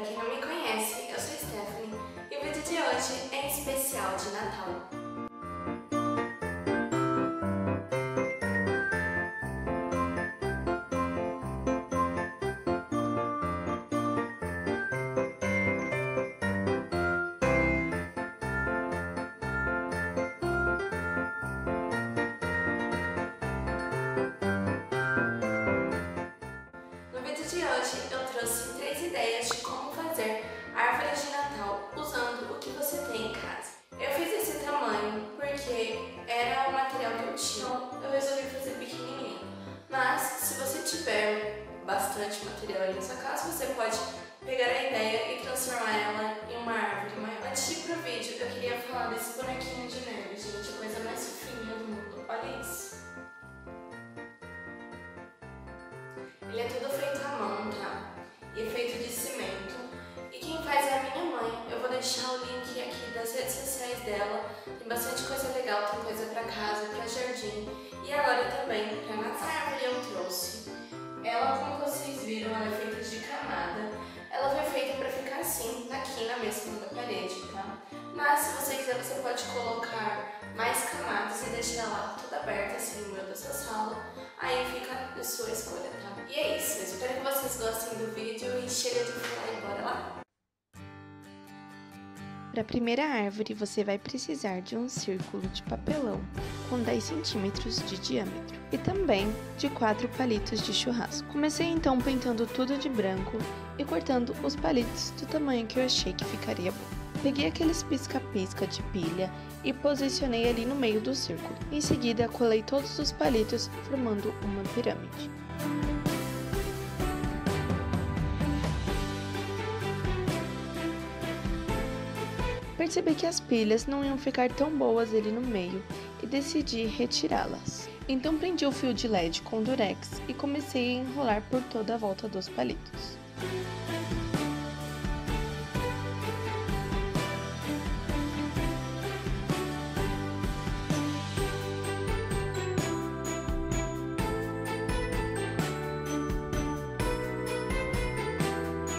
para quem não me conhece, eu sou Stephanie e o vídeo de hoje é especial de Natal. Eu trouxe 3 ideias de como fazer árvores de Natal usando o que você tem em casa. Eu fiz esse tamanho porque era o material que eu tinha, então eu resolvi fazer pequenininho. Mas se você tiver bastante material aí na sua casa, você pode pegar a ideia e transformar ela em uma árvore maior. Antes de ir pro vídeo, eu queria falar desse bonequinho de neve, gente, a coisa mais fofinha do mundo. Olha isso! Ele é todo feito à mão, tá? E é feito de cimento. E quem faz é a minha mãe. Eu vou deixar o link aqui das redes sociais dela. Tem bastante coisa legal, tem coisa pra casa, pra jardim. E agora também pra Natal. A árvore eu trouxe. Ela, como vocês viram, ela é feita de camada. Ela foi feita pra ficar assim, aqui na minha segunda parede, tá? Mas se você quiser, você pode colocar mais camadas e deixar ela toda aberta assim no meio da sua sala. Aí fica a sua escolha, tá? E é isso, eu espero que vocês gostem do vídeo e chega de falar e bora lá! Para a primeira árvore, você vai precisar de um círculo de papelão com 10 cm de diâmetro e também de 4 palitos de churrasco. Comecei então pintando tudo de branco e cortando os palitos do tamanho que eu achei que ficaria bom. Peguei aqueles pisca-pisca de pilha e posicionei ali no meio do círculo. Em seguida, colei todos os palitos, formando uma pirâmide. Percebi que as pilhas não iam ficar tão boas ali no meio e decidi retirá-las. Então prendi o fio de LED com durex e comecei a enrolar por toda a volta dos palitos.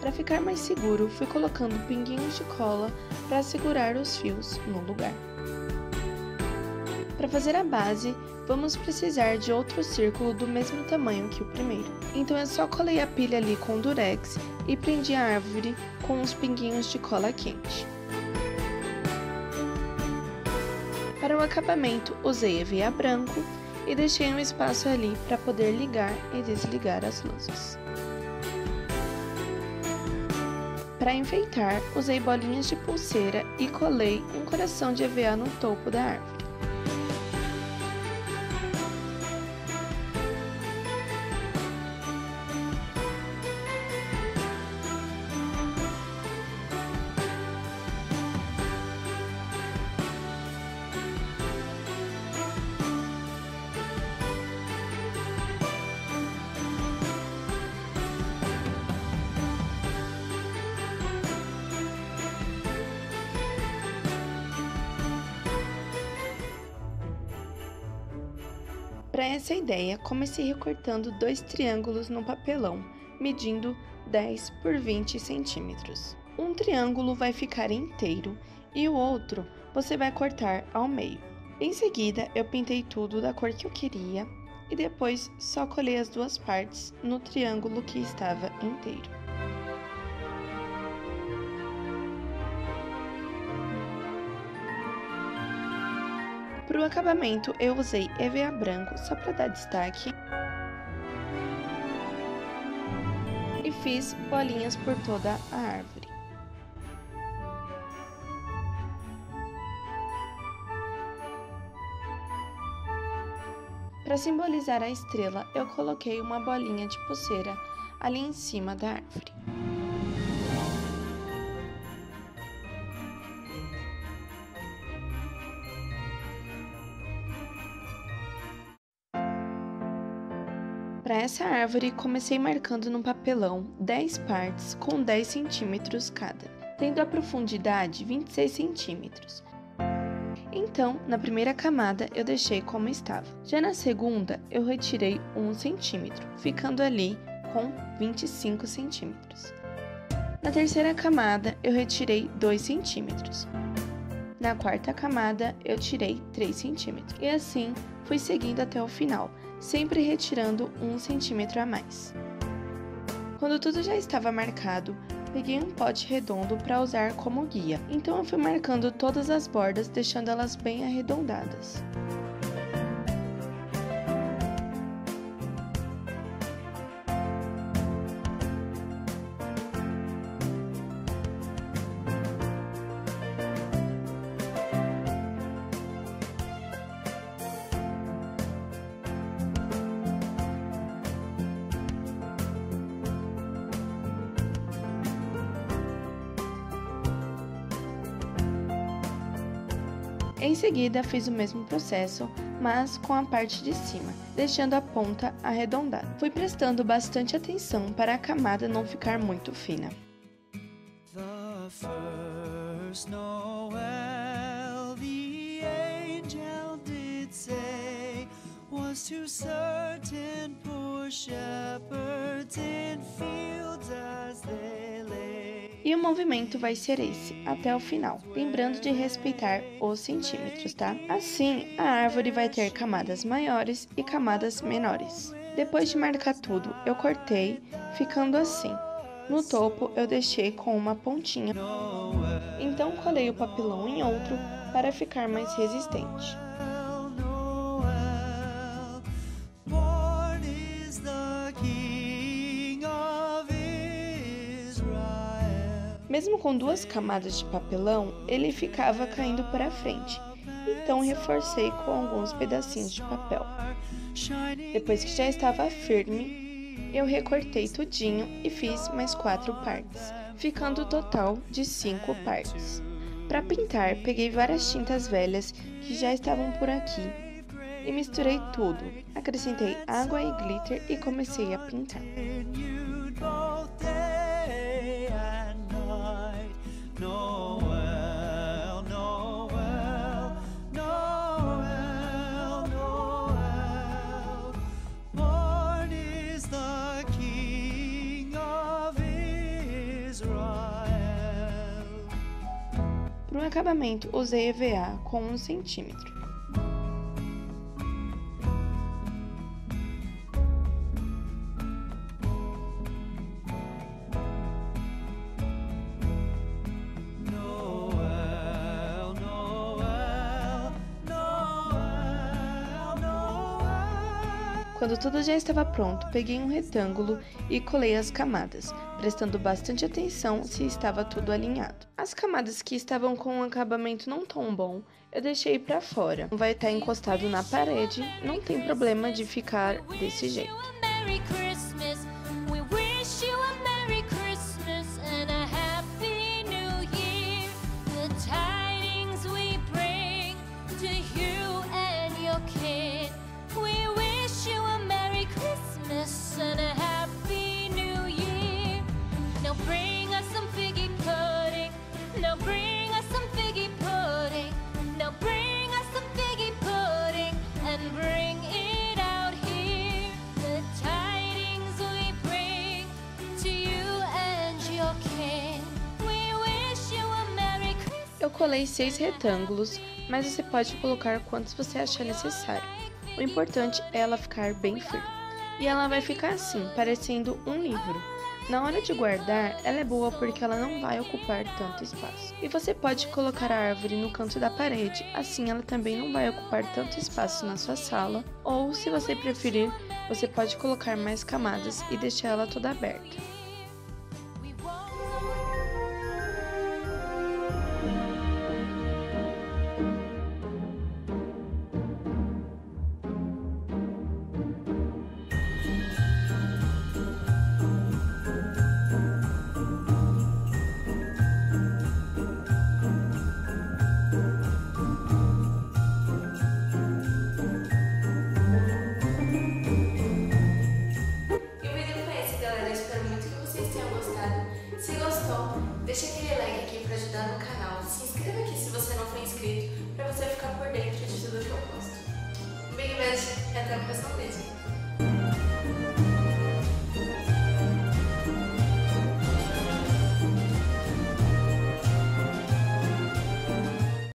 Para ficar mais seguro, fui colocando pinguinhos de cola para segurar os fios no lugar. Para fazer a base, vamos precisar de outro círculo do mesmo tamanho que o primeiro. Então eu só colei a pilha ali com durex e prendi a árvore com os pinguinhos de cola quente. Para o acabamento, usei EVA branco e deixei um espaço ali para poder ligar e desligar as luzes. Para enfeitar, usei bolinhas de pulseira e colei um coração de EVA no topo da árvore. Para essa ideia, comecei recortando 2 triângulos no papelão, medindo 10 por 20 centímetros. Um triângulo vai ficar inteiro e o outro você vai cortar ao meio. Em seguida, eu pintei tudo da cor que eu queria e depois só colei as duas partes no triângulo que estava inteiro. Para o acabamento, eu usei EVA branco só para dar destaque e fiz bolinhas por toda a árvore. Para simbolizar a estrela, eu coloquei uma bolinha de pulseira ali em cima da árvore. Para essa árvore, comecei marcando no papelão 10 partes com 10 centímetros cada, tendo a profundidade 26 centímetros. Então, na primeira camada eu deixei como estava. Já na segunda, eu retirei 1 centímetro, ficando ali com 25 centímetros. Na terceira camada, eu retirei 2 cm. Na quarta camada, eu tirei 3 cm. E assim, fui seguindo até o final, sempre retirando 1 cm a mais. Quando tudo já estava marcado, peguei um pote redondo para usar como guia. Então, eu fui marcando todas as bordas, deixando elas bem arredondadas. Em seguida, fiz o mesmo processo, mas com a parte de cima, deixando a ponta arredondada. Fui prestando bastante atenção para a camada não ficar muito fina. E o movimento vai ser esse, até o final, lembrando de respeitar os centímetros, tá? Assim, a árvore vai ter camadas maiores e camadas menores. Depois de marcar tudo, eu cortei, ficando assim. No topo, eu deixei com uma pontinha. Então, colei o papelão em outro para ficar mais resistente. Mesmo com 2 camadas de papelão, ele ficava caindo para frente, então reforcei com alguns pedacinhos de papel. Depois que já estava firme, eu recortei tudinho e fiz mais 4 partes, ficando o total de 5 partes. Para pintar, peguei várias tintas velhas que já estavam por aqui e misturei tudo, acrescentei água e glitter e comecei a pintar. Para o acabamento, usei EVA com 1 cm. Quando tudo já estava pronto, peguei um retângulo e colei as camadas, prestando bastante atenção se estava tudo alinhado. As camadas que estavam com um acabamento não tão bom, eu deixei para fora. Vai estar encostado na parede, não tem problema de ficar desse jeito. Eu colei 6 retângulos, mas você pode colocar quantos você achar necessário. O importante é ela ficar bem firme. E ela vai ficar assim, parecendo um livro. Na hora de guardar, ela é boa porque ela não vai ocupar tanto espaço. E você pode colocar a árvore no canto da parede, assim ela também não vai ocupar tanto espaço na sua sala. Ou, se você preferir, você pode colocar mais camadas e deixar ela toda aberta. Deixa aquele like aqui para ajudar no canal, se inscreva aqui se você não for inscrito, para você ficar por dentro de tudo que eu posto. Um big beijo e até o próximo vídeo.